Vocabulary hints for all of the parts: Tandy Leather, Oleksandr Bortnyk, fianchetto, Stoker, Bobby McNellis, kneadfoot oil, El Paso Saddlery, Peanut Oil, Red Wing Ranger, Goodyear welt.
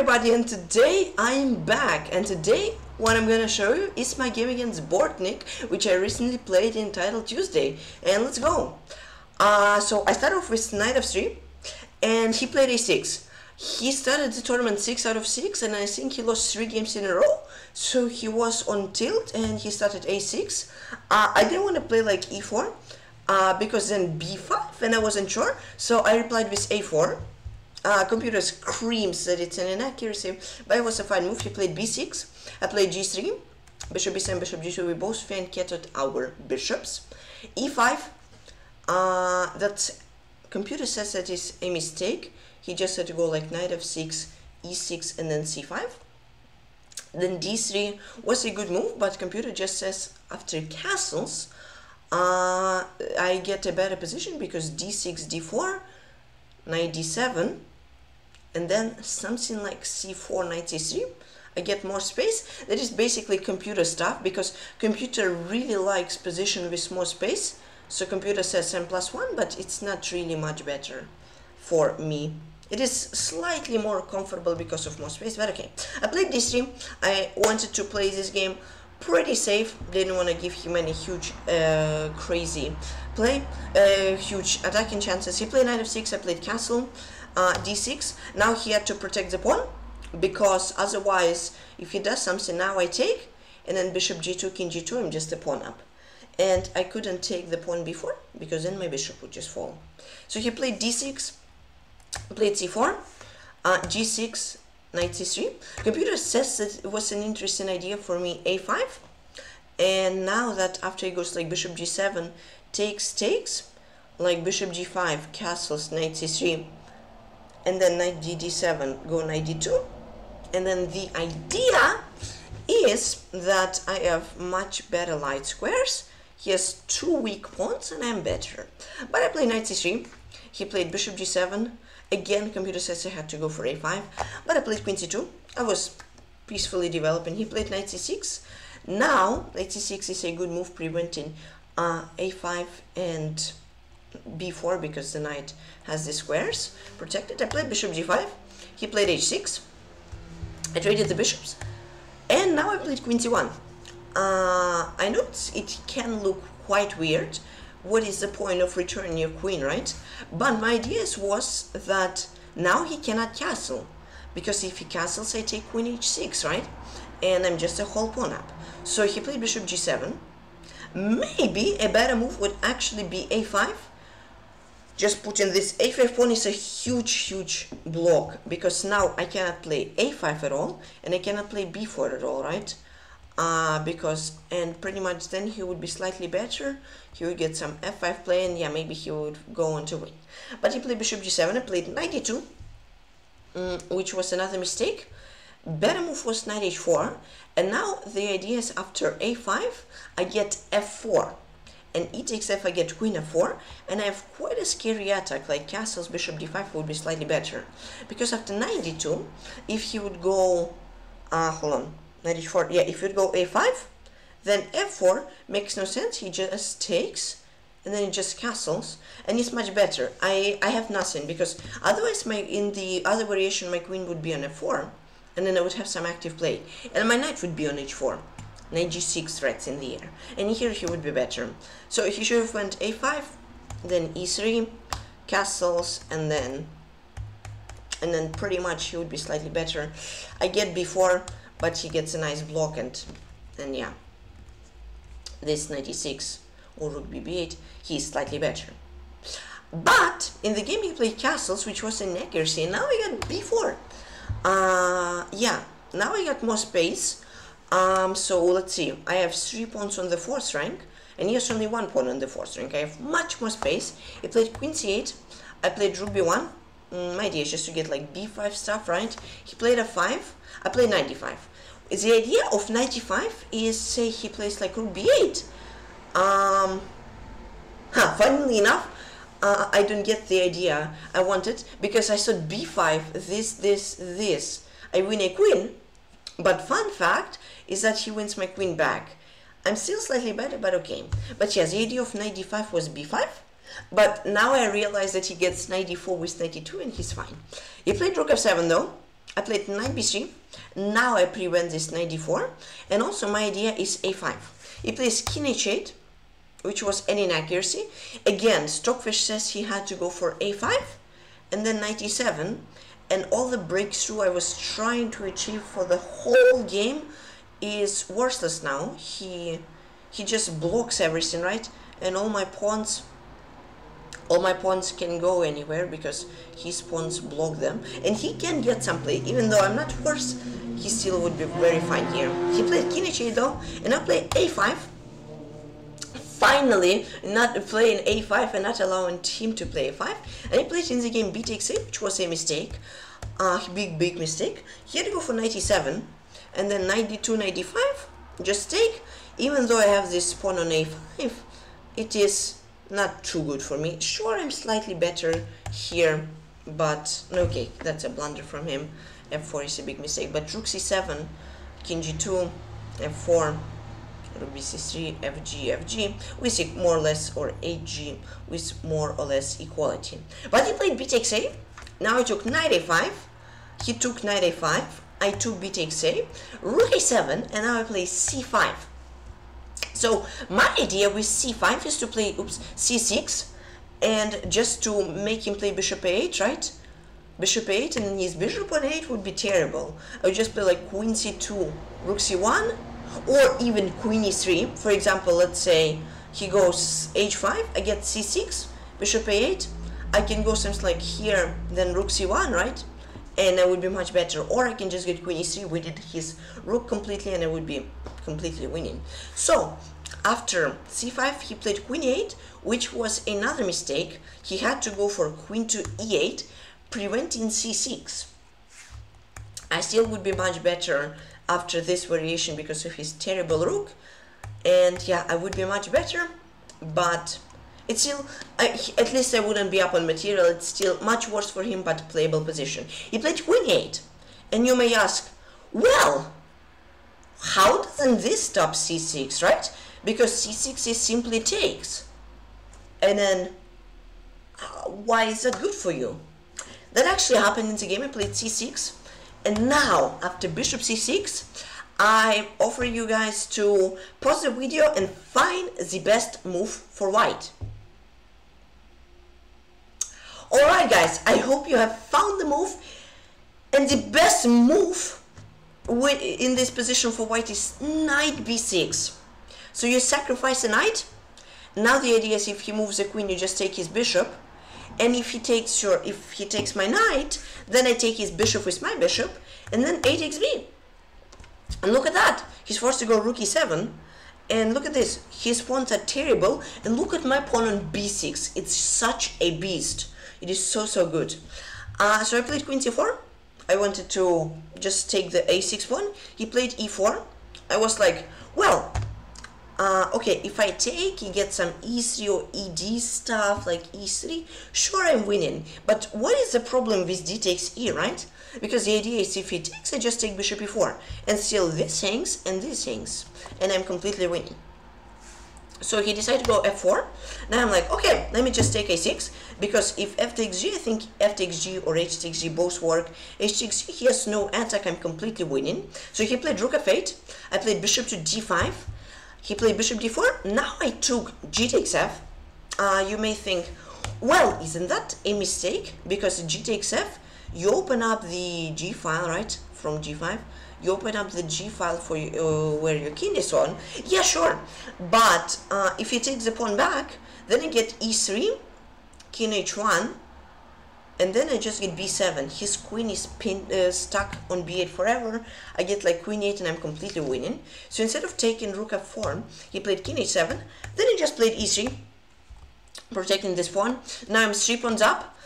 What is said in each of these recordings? everybody, and today I'm back, and today what I'm gonna show you is my game against Bortnyk, which I recently played in Title Tuesday, and let's go. So I started off with knight f3, and he played a6. He started the tournament 6 out of 6, and I think he lost 3 games in a row, so he was on tilt, and he started a6. I didn't want to play like e4, because then b5, and I wasn't sure, so I replied with a4. Computer screams that it's an inaccuracy, but it was a fine move. He played b6, I played g3, bishop b7, bishop g2, we both fianchettoed our bishops. e5, that computer says that is a mistake. He just had to go like knight f6, e6, and then c5. Then d3 was a good move, but computer just says after castles, I get a better position because d6, d4, knight d7, and then something like c4, knight c3, I get more space. That is basically computer stuff, because computer really likes position with more space, so computer says m+1, but it's not really much better for me. It is slightly more comfortable because of more space, but okay. I played d3, I wanted to play this game pretty safe, didn't want to give him any huge crazy play, huge attacking chances. He played knight f6, I played castle, d6. Now he had to protect the pawn, because otherwise if he does something now I take, and then bishop g2, king g2, I'm just a pawn up. And I couldn't take the pawn before, because then my bishop would just fall. So he played d6, played c4, g6, knight c3. Computer says that it was an interesting idea for me, a5. And now that after he goes like bishop g7, takes, like bishop g5, castles, knight c3, and then knight d7, go knight d2. And then the idea is that I have much better light squares. He has 2 weak pawns and I'm better. But I play knight c3, he played bishop g7. Again, computer says I had to go for a5, but I played queen c2. I was peacefully developing. He played knight c6. Now, knight c6 is a good move, preventing a5 and b4, because the knight has the squares protected. I played bishop g5. He played h6. I traded the bishops. And now I played queen c1. I know it can look quite weird. What is the point of returning your queen, right? But my idea was that now he cannot castle, because if he castles I take queen h6, right? And I'm just a whole pawn up. So he played bishop g7. Maybe a better move would actually be a5. Just putting this a5 pawn is a huge block, because now I cannot play a5 at all, and I cannot play b4 at all, right? And pretty much then he would be slightly better, he would get some f5 play, and yeah, maybe he would go on to win. But he played bishop g7, I played knight d2, which was another mistake. Better move was knight h4, and now the idea is after a5, I get f4, and e takes f, I get queen f4, and I have quite a scary attack, like castles, bishop d5 would be slightly better. Because after knight d2, if he would go, hold on, knight h4, yeah, if you go a5, then f4 makes no sense, he just takes, and then he just castles, and it's much better. I have nothing, because otherwise in the other variation my queen would be on f4, and then I would have some active play, and my knight would be on h4, knight g6 threats in the air, and here he would be better. So he should have went a5, then e3, castles, and then pretty much he would be slightly better. I get b4, but he gets a nice block, and yeah, this knight e6 or rook b8, he's slightly better. But in the game he played castles, which was an accuracy, and now I got b4. Yeah, now I got more space. So let's see, I have 3 pawns on the 4th rank, and he has only 1 pawn on the 4th rank. I have much more space. He played queen c8, I played rook b1. My idea is just to get like b5 stuff, right? He played a5, I played knight d5. The idea of knight d5 is, say he plays like rook b8. Funnily enough, I don't get the idea I wanted, because I thought b5, this, I win a queen. But fun fact is that he wins my queen back. I'm still slightly better, but okay. But yes, the idea of knight d5 was b5. But now I realize that he gets knight d4 with knight d2, and he's fine. He played rook f7 though, I played knight b3. Now I prevent this knight d4, and also my idea is a5. He plays king h8, which was an inaccuracy. Again, Stockfish says he had to go for a5, and then knight e7, and all the breakthrough I was trying to achieve for the whole game is worthless now. He just blocks everything, right? And all my pawns can go anywhere because his pawns block them, and he can get some play. Even though I'm not forced, he still would be very fine here. He played king h8 though, and I played a5. Finally, not playing a5 and not allowing him to play a5. And he played in the game b takes a, which was a mistake, big mistake. He had to go for knight e7, and then knight d2, knight d5, just take. Even though I have this pawn on a5, it is not too good for me. Sure, I'm slightly better here, but okay, that's a blunder from him. f4 is a big mistake, but rook c7, king g2, f4, rook bc3, fg, fg, with more or less, or hg, with more or less equality. But he played b takes a. Now I took knight a5, he took knight a5, I took b takes a, rook a7, and now I play c5. So my idea with c5 is to play c6, and just to make him play bishop a8, right? Bishop a8, and his bishop on a8 would be terrible. I would just play like queen c2, rook c1, or even queen e3. For example, let's say he goes h5, I get c6, bishop a8, I can go something like here, then rook c1, right? And I would be much better. Or I can just get queen e3, we did his rook completely, and I would be completely winning. So after c5 he played queen e8, which was another mistake. He had to go for queen to e8, preventing c6. I still would be much better after this variation because of his terrible rook, and yeah, I would be much better, but it's still, at least I wouldn't be up on material. It's still much worse for him, but playable position. He played queen e8, and you may ask, well, how doesn't this stop c6, right? Because c6 is simply takes, and then why is that good for you? That actually happened in the game. I played c6, and now after bishop c6, I offer you guys to pause the video and find the best move for white. Alright guys, I hope you have found the move, and the best move in this position for white is knight b6. So you sacrifice a knight. Now the idea is if he moves the queen, you just take his bishop, and if he takes my knight, then I take his bishop with my bishop, and then a takes b. And look at that, he's forced to go rook e7, and look at this, his pawns are terrible, and look at my pawn on b6. It's such a beast. It is so good. So I played queen c4. I wanted to just take the a6 pawn. He played e4. I was like, well, okay, if I take, he gets some e3 or ed stuff, like e3, sure, I'm winning. But what is the problem with d takes e, right? Because the idea is if he takes, I just take bishop e4, and still this hangs, and this hangs, and I'm completely winning. So he decided to go f4. Now I'm like, okay, let me just take a6, because if f takes g, I think f takes g or h takes g both work. H takes g, he has no attack, I'm completely winning. So he played rook f8, I played bishop to d5, he played bishop d4, now I took g takes f. You may think, well, isn't that a mistake? Because g takes f, you open up the g file, right, from g5. You open up the g file for where your king is on. Yeah, sure, but if you take the pawn back, then I get e3, king h1, and then I just get b7. His queen is stuck on b8 forever. I get like queen 8, and I'm completely winning. So instead of taking rook f4, he played king h7, then he just played e3, protecting this pawn. Now I'm 3 pawns up,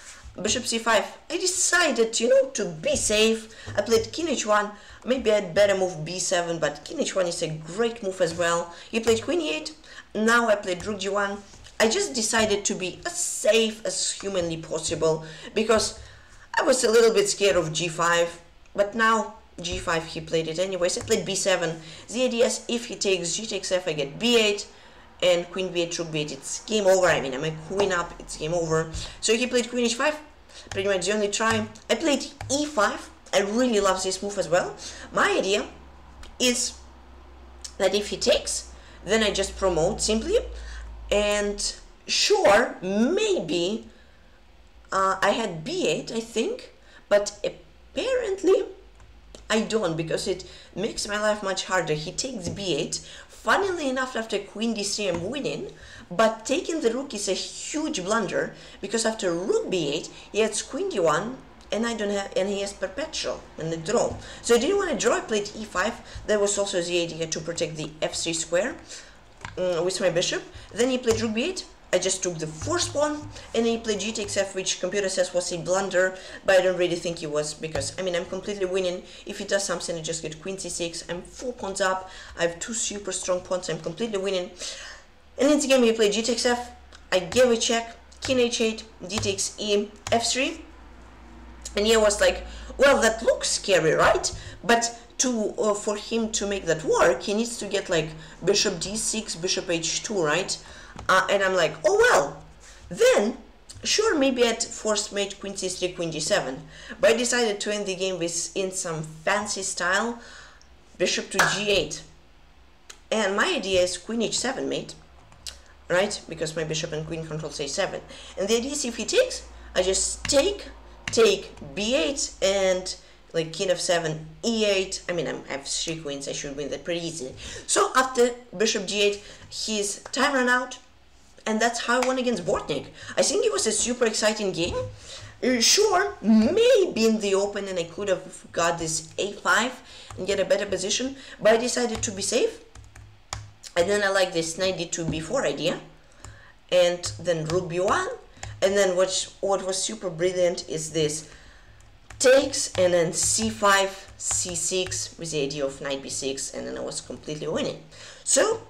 bishop c5. I decided, you know, to be safe, I played king h1. Maybe I'd better move b7, but king h1 is a great move as well. He played queen e8, now I played rook g1. I just decided to be as safe as humanly possible, because I was a little bit scared of g5, but now g5 he played it anyways. I played b7. The idea is if he takes g takes f, I get b8, and queen b8, rook b8, it's game over. I mean, I'm a queen up, it's game over. So he played queen h5, pretty much the only try. I played e5. I really love this move as well. My idea is that if he takes, then I just promote simply, and sure, maybe I had b8, I think, but apparently I don't, because it makes my life much harder. He takes b8, funnily enough, after queen d3 I'm winning, but taking the rook is a huge blunder, because after rook b8 he has queen d1, and I don't have, and he has perpetual in the draw. So I didn't want to draw. I played e5. That was also the idea, to protect the f3 square with my bishop. Then he played rook b8. I just took the forced pawn, and he played g takes f, which computer says was a blunder, but I don't really think it was, because I mean I'm completely winning. If he does something, I just get queen c6. I'm 4 pawns up. I have 2 super strong pawns. I'm completely winning. And in the game he played g takes f. I gave a check. King h8. D takes e. f3. And he was like, well, that looks scary, right? But to for him to make that work, he needs to get like bishop d6, bishop h2, right? And I'm like, oh well, then sure, maybe I'd force mate queen c3, queen g7. But I decided to end the game with, in some fancy style, bishop to g8. And my idea is queen h7 mate, right? Because my bishop and queen controls a7. And the idea is if he takes, I just take b8 and like king f7, e8. I mean, I have 3 queens, I should win that pretty easily. So after bishop g8, his time ran out, and that's how I won against Bortnyk. I think it was a super exciting game. Sure, maybe in the open, and I could have got this a5 and get a better position, but I decided to be safe. And then I like this knight d2 b4 idea, and then rook b1. And then what was super brilliant is this takes, and then c5, c6 with the idea of knight b6, and then I was completely winning. So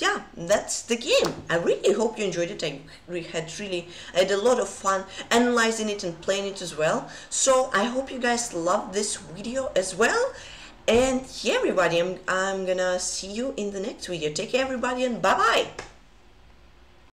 yeah, that's the game. I really hope you enjoyed it. I had a lot of fun analyzing it and playing it as well. So I hope you guys loved this video as well. And yeah, everybody, I'm gonna see you in the next video. Take care, everybody, and bye-bye.